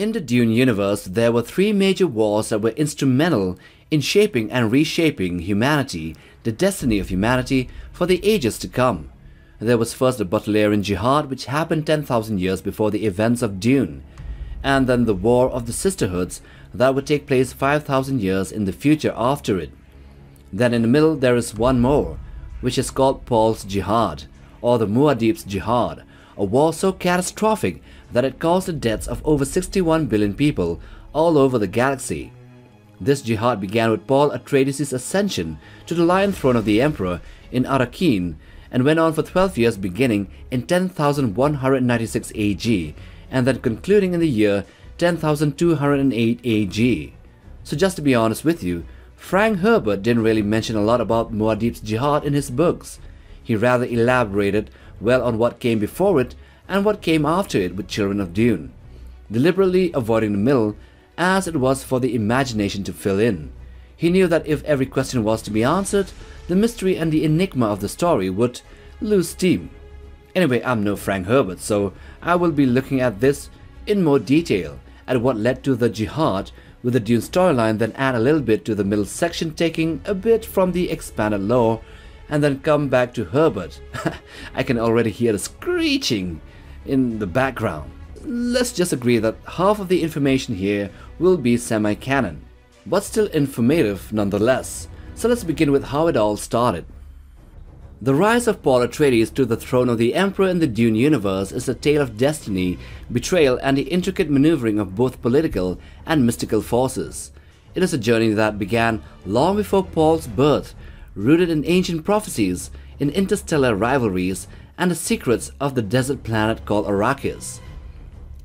In the Dune universe, there were three major wars that were instrumental in shaping and reshaping humanity, the destiny of humanity, for the ages to come. There was first the Butlerian Jihad, which happened 10,000 years before the events of Dune, and then the War of the Sisterhoods that would take place 5,000 years in the future after it. Then in the middle there is one more, which is called Paul's Jihad, or the Muad'Dib's Jihad, a war so catastrophic that it caused the deaths of over 61 billion people all over the galaxy. This jihad began with Paul Atreides' ascension to the Lion Throne of the Emperor in Arakeen and went on for 12 years, beginning in 10,196 AG and then concluding in the year 10,208 AG. So just to be honest with you, Frank Herbert didn't really mention a lot about Muad'Dib's Jihad in his books. He rather elaborated well on what came before it and what came after it with Children of Dune, deliberately avoiding the middle as it was for the imagination to fill in. He knew that if every question was to be answered, the mystery and the enigma of the story would lose steam. Anyway, I'm no Frank Herbert, so I will be looking at this in more detail at what led to the jihad with the Dune storyline, then add a little bit to the middle section taking a bit from the expanded lore, and then come back to Herbert. I can already hear the screeching in the background. Let's just agree that half of the information here will be semi-canon, but still informative nonetheless. So let's begin with how it all started. The rise of Paul Atreides to the throne of the Emperor in the Dune universe is a tale of destiny, betrayal, and the intricate maneuvering of both political and mystical forces. It is a journey that began long before Paul's birth, rooted in ancient prophecies, in interstellar rivalries, and the secrets of the desert planet called Arrakis.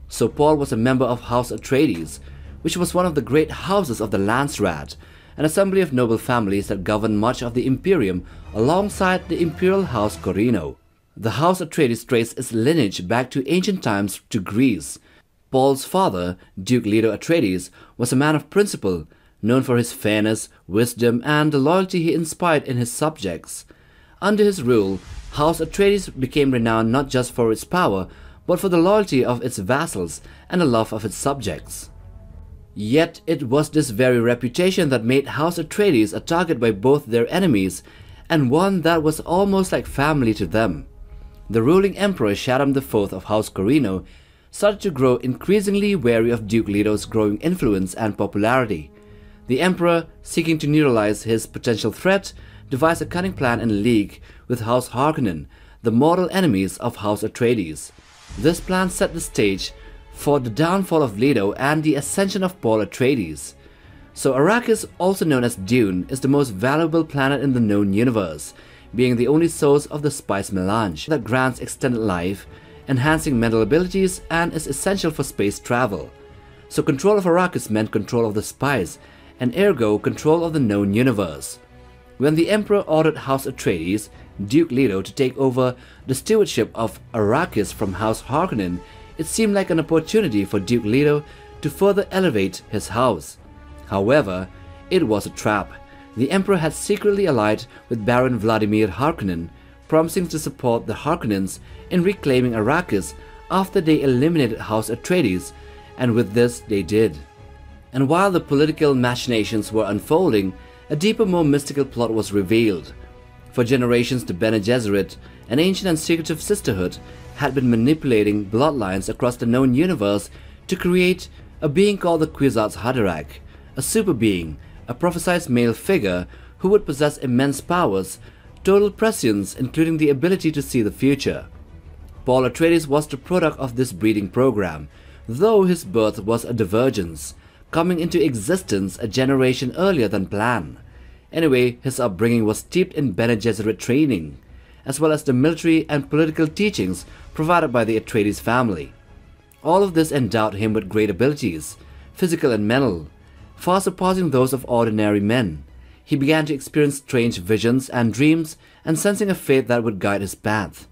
So Paul was a member of House Atreides, which was one of the great houses of the Landsraad, an assembly of noble families that governed much of the Imperium alongside the Imperial House Corrino. The House Atreides traces its lineage back to ancient times to Greece. Paul's father, Duke Leto Atreides, was a man of principle, known for his fairness, wisdom, and the loyalty he inspired in his subjects. Under his rule, House Atreides became renowned not just for its power, but for the loyalty of its vassals and the love of its subjects. Yet it was this very reputation that made House Atreides a target by both their enemies, and one that was almost like family to them. The ruling emperor Shaddam IV of House Corrino started to grow increasingly wary of Duke Leto's growing influence and popularity. The emperor, seeking to neutralize his potential threat, devised a cunning plan in league with House Harkonnen, the mortal enemies of House Atreides. This plan set the stage for the downfall of Leto and the ascension of Paul Atreides. So Arrakis, also known as Dune, is the most valuable planet in the known universe, being the only source of the spice melange that grants extended life, enhancing mental abilities, and is essential for space travel. So control of Arrakis meant control of the spice, and ergo control of the known universe. When the Emperor ordered House Atreides, Duke Leto, to take over the stewardship of Arrakis from House Harkonnen, it seemed like an opportunity for Duke Leto to further elevate his house. However, it was a trap. The Emperor had secretly allied with Baron Vladimir Harkonnen, promising to support the Harkonnens in reclaiming Arrakis after they eliminated House Atreides, and with this they did. And while the political machinations were unfolding, a deeper, more mystical plot was revealed. For generations, the Bene Gesserit, an ancient and secretive sisterhood, had been manipulating bloodlines across the known universe to create a being called the Kwisatz Haderach, a superbeing, a prophesied male figure who would possess immense powers, total prescience, including the ability to see the future. Paul Atreides was the product of this breeding program, though his birth was a divergence, coming into existence a generation earlier than planned. Anyway, his upbringing was steeped in Bene Gesserit training, as well as the military and political teachings provided by the Atreides family. All of this endowed him with great abilities, physical and mental, far surpassing those of ordinary men. He began to experience strange visions and dreams and sensing a fate that would guide his path.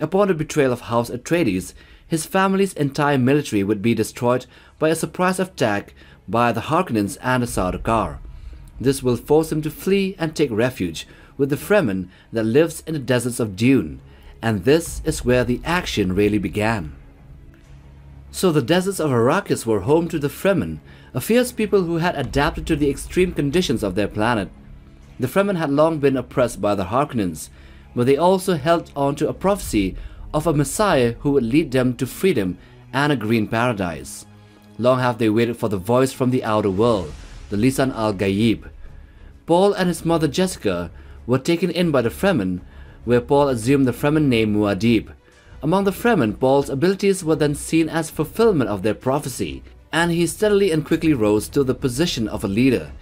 Upon the betrayal of House Atreides, his family's entire military would be destroyed by a surprise attack by the Harkonnens and the Sardaukar. This will force him to flee and take refuge with the Fremen that lives in the deserts of Dune, and this is where the action really began. So the deserts of Arrakis were home to the Fremen, a fierce people who had adapted to the extreme conditions of their planet. The Fremen had long been oppressed by the Harkonnens, but they also held on to a prophecy of a Messiah who would lead them to freedom and a green paradise. Long have they waited for the voice from the outer world, the Lisan al-Gaib. Paul and his mother Jessica were taken in by the Fremen, where Paul assumed the Fremen name Muad'Dib. Among the Fremen, Paul's abilities were then seen as fulfillment of their prophecy, and he steadily and quickly rose to the position of a leader.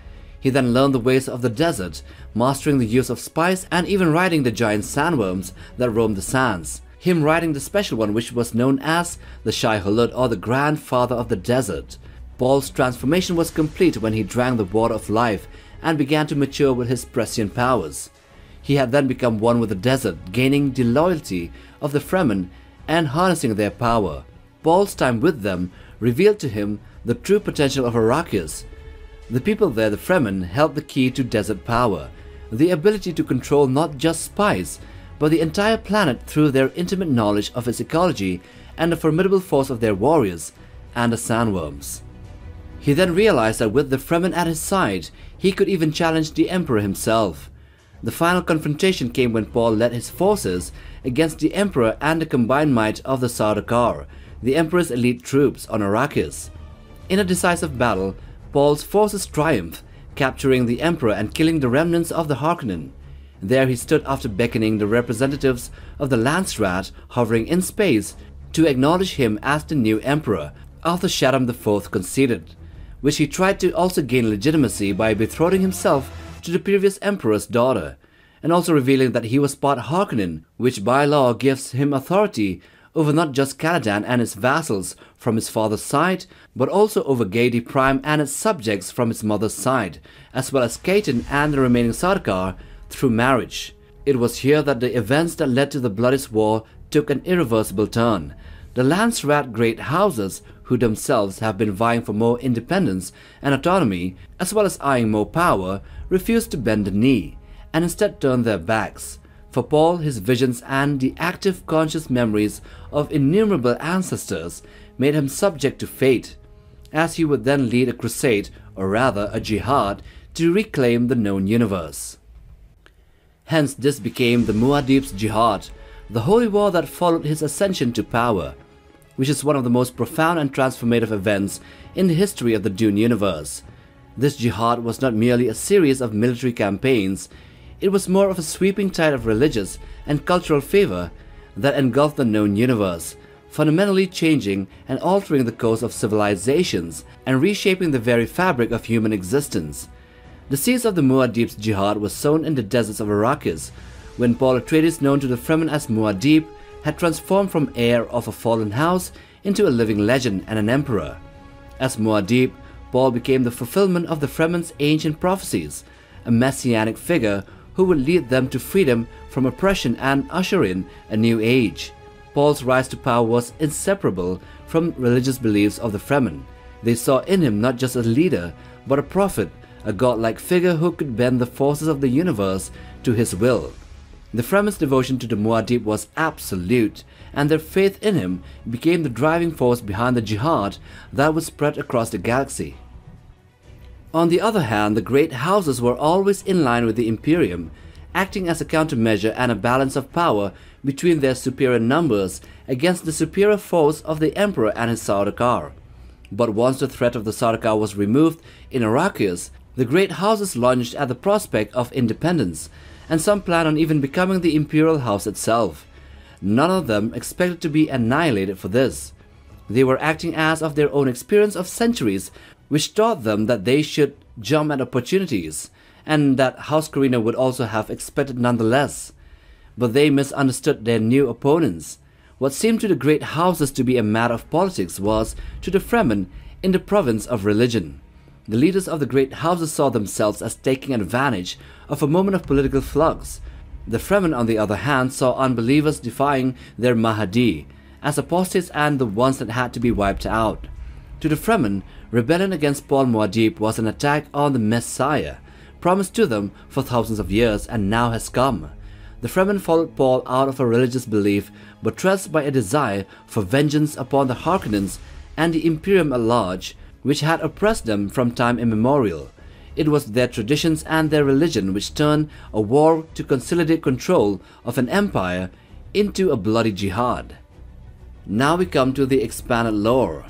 He then learned the ways of the desert, mastering the use of spice and even riding the giant sandworms that roamed the sands, him riding the special one which was known as the Shai Hulud, or the Grandfather of the Desert. Paul's transformation was complete when he drank the water of life and began to mature with his prescient powers. He had then become one with the desert, gaining the loyalty of the Fremen and harnessing their power. Paul's time with them revealed to him the true potential of Arrakis. The people there, the Fremen, held the key to desert power, the ability to control not just spice, but the entire planet through their intimate knowledge of its ecology and the formidable force of their warriors and the sandworms. He then realized that with the Fremen at his side, he could even challenge the Emperor himself. The final confrontation came when Paul led his forces against the Emperor and the combined might of the Sardaukar, the Emperor's elite troops, on Arrakis. In a decisive battle, Paul's forces triumphed, capturing the Emperor and killing the remnants of the Harkonnen. There he stood after beckoning the representatives of the Landsraad hovering in space to acknowledge him as the new Emperor after Shaddam IV conceded, which he tried to also gain legitimacy by betrothing himself to the previous Emperor's daughter, and also revealing that he was part Harkonnen, which by law gives him authority over not just Caladan and his vassals from his father's side, but also over Gedi Prime and its subjects from his mother's side, as well as Caton and the remaining Sardaukar through marriage. It was here that the events that led to the bloodiest war took an irreversible turn. The Landsraad great houses, who themselves have been vying for more independence and autonomy, as well as eyeing more power, refused to bend the knee, and instead turned their backs. For Paul, his visions and the active conscious memories of innumerable ancestors made him subject to fate, as he would then lead a crusade, or rather a jihad, to reclaim the known universe. Hence this became the Muad'Dib's Jihad, the holy war that followed his ascension to power, which is one of the most profound and transformative events in the history of the Dune universe. This jihad was not merely a series of military campaigns, it was more of a sweeping tide of religious and cultural fervor that engulfed the known universe, fundamentally changing and altering the course of civilizations and reshaping the very fabric of human existence. The seeds of the Muad'Dib's Jihad was sown in the deserts of Arrakis, when Paul Atreides, known to the Fremen as Muad'Dib, had transformed from heir of a fallen house into a living legend and an emperor. As Muad'Dib, Paul became the fulfillment of the Fremen's ancient prophecies, a messianic figure who would lead them to freedom from oppression and usher in a new age. Paul's rise to power was inseparable from religious beliefs of the Fremen. They saw in him not just a leader, but a prophet, a godlike figure who could bend the forces of the universe to his will. The Fremen's devotion to the Muad'Dib was absolute, and their faith in him became the driving force behind the jihad that was spread across the galaxy. On the other hand, the great houses were always in line with the Imperium, acting as a countermeasure and a balance of power between their superior numbers against the superior force of the Emperor and his Sardaukar. But once the threat of the Sardaukar was removed in Arrakis, the great houses lunged at the prospect of independence, and some planned on even becoming the imperial house itself. None of them expected to be annihilated for this. They were acting as of their own experience of centuries, which taught them that they should jump at opportunities, and that House Corrino would also have expected nonetheless. But they misunderstood their new opponents. What seemed to the great houses to be a matter of politics was, to the Fremen, in the province of religion. The leaders of the great houses saw themselves as taking advantage of a moment of political flux. The Fremen, on the other hand, saw unbelievers defying their Mahdi as apostates and the ones that had to be wiped out. To the Fremen, rebellion against Paul Muad'Dib was an attack on the Messiah, promised to them for thousands of years and now has come. The Fremen followed Paul out of a religious belief, but buttressed by a desire for vengeance upon the Harkonnens and the Imperium at large, which had oppressed them from time immemorial. It was their traditions and their religion which turned a war to consolidate control of an empire into a bloody jihad. Now we come to the expanded lore.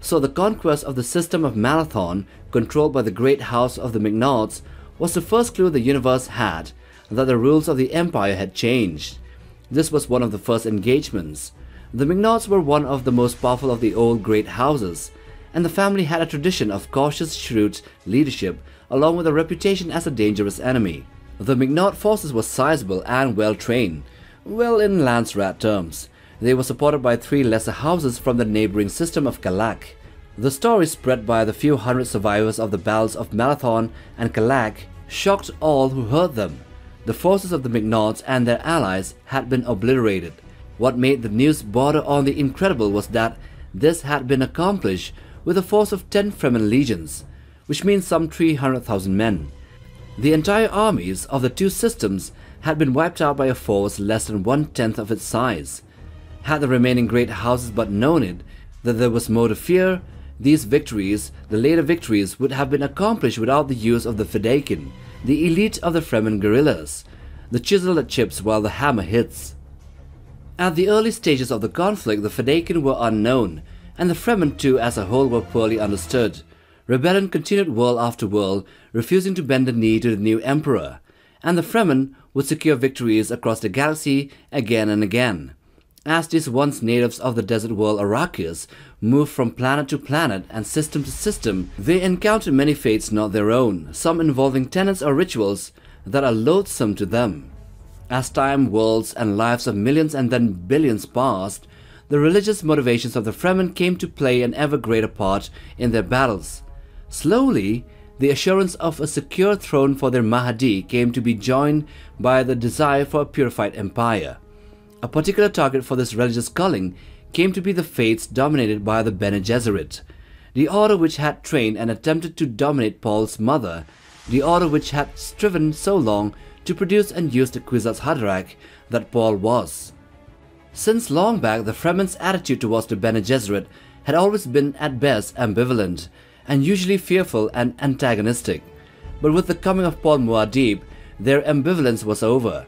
So the conquest of the system of Marathon, controlled by the great house of the McNaughts, was the first clue the universe had that the rules of the empire had changed. This was one of the first engagements. The McNaughts were one of the most powerful of the old great houses, and the family had a tradition of cautious, shrewd leadership along with a reputation as a dangerous enemy. The McNaught forces were sizable and well-trained, well in Landsraad terms. They were supported by three lesser houses from the neighboring system of Kallak. The story spread by the few hundred survivors of the battles of Marathon and Kallak shocked all who heard them. The forces of the McNaughts and their allies had been obliterated. What made the news border on the incredible was that this had been accomplished with a force of 10 Fremen legions, which means some 300,000 men. The entire armies of the two systems had been wiped out by a force less than 1/10 of its size. Had the remaining great houses but known it, that there was more to fear, these victories, the later victories, would have been accomplished without the use of the Fedaykin, the elite of the Fremen guerrillas, the chisel that chips while the hammer hits. At the early stages of the conflict, the Fedaykin were unknown, and the Fremen too as a whole were poorly understood. Rebellion continued world after world, refusing to bend the knee to the new emperor, and the Fremen would secure victories across the galaxy again and again, as these once natives of the desert world Arrakis moved from planet to planet and system to system. They encountered many fates not their own, some involving tenets or rituals that are loathsome to them. As time, worlds, and lives of millions and then billions passed, the religious motivations of the Fremen came to play an ever greater part in their battles. Slowly, the assurance of a secure throne for their Mahdi came to be joined by the desire for a purified empire. A particular target for this religious culling came to be the faiths dominated by the Bene Gesserit, the order which had trained and attempted to dominate Paul's mother, the order which had striven so long to produce and use the Kwisatz Haderach that Paul was. Since long back, the Fremen's attitude towards the Bene Gesserit had always been at best ambivalent and usually fearful and antagonistic, but with the coming of Paul Muad'Dib, their ambivalence was over.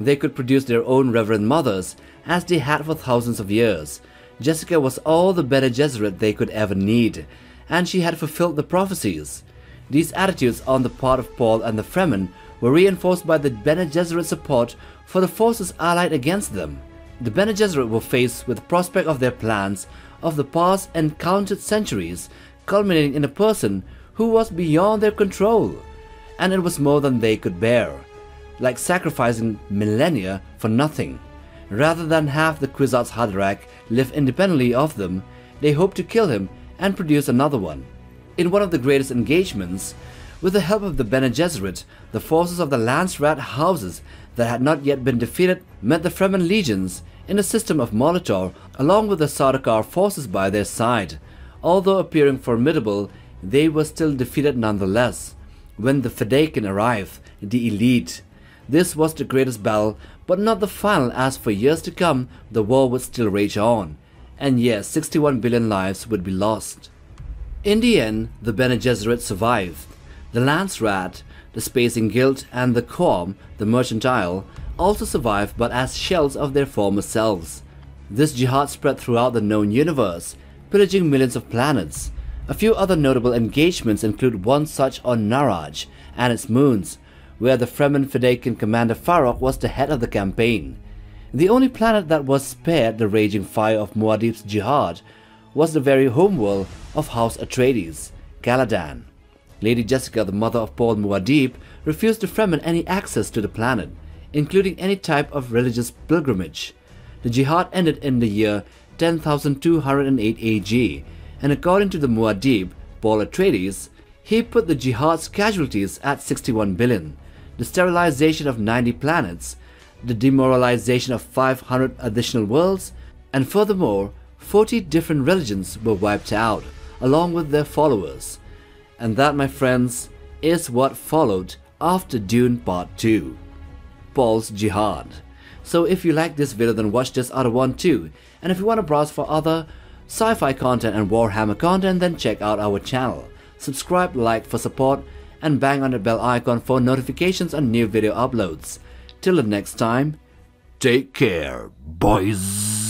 They could produce their own reverend mothers, as they had for thousands of years. Jessica was all the Bene Gesserit they could ever need, and she had fulfilled the prophecies. These attitudes on the part of Paul and the Fremen were reinforced by the Bene Gesserit support for the forces allied against them. The Bene Gesserit were faced with the prospect of their plans of the past and countless centuries, culminating in a person who was beyond their control, and it was more than they could bear. Like sacrificing millennia for nothing. Rather than have the Kwisatz Haderach live independently of them, they hoped to kill him and produce another one. In one of the greatest engagements, with the help of the Bene Gesserit, the forces of the Landsraad houses that had not yet been defeated met the Fremen legions in a system of Molitor along with the Sardaukar forces by their side. Although appearing formidable, they were still defeated nonetheless. When the Fedaykin arrived, the elite. This was the greatest battle, but not the final, as for years to come, the war would still rage on. And yes, 61 billion lives would be lost. In the end, the Bene Gesserit survived. The Landsraad, the Spacing Guild, and the Quorum, the Mercantile, also survived but as shells of their former selves. This jihad spread throughout the known universe, pillaging millions of planets. A few other notable engagements include one such on Naraj and its moons, where the Fremen Fedaykin commander Farrokh was the head of the campaign. The only planet that was spared the raging fire of Muad'Dib's Jihad was the very homeworld of House Atreides, Caladan. Lady Jessica, the mother of Paul Muad'Dib, refused the Fremen any access to the planet, including any type of religious pilgrimage. The Jihad ended in the year 10,208 AG, and according to the Muad'Dib, Paul Atreides, he put the Jihad's casualties at 61 billion. The sterilization of 90 planets, the demoralization of 500 additional worlds, and furthermore, 40 different religions were wiped out, along with their followers. And that, my friends, is what followed after Dune Part 2, Paul's Jihad. So if you like this video, then watch this other one too. And if you want to browse for other sci-fi content and Warhammer content, then check out our channel. Subscribe, like for support, and bang on the bell icon for notifications on new video uploads. Till the next time, take care, boys.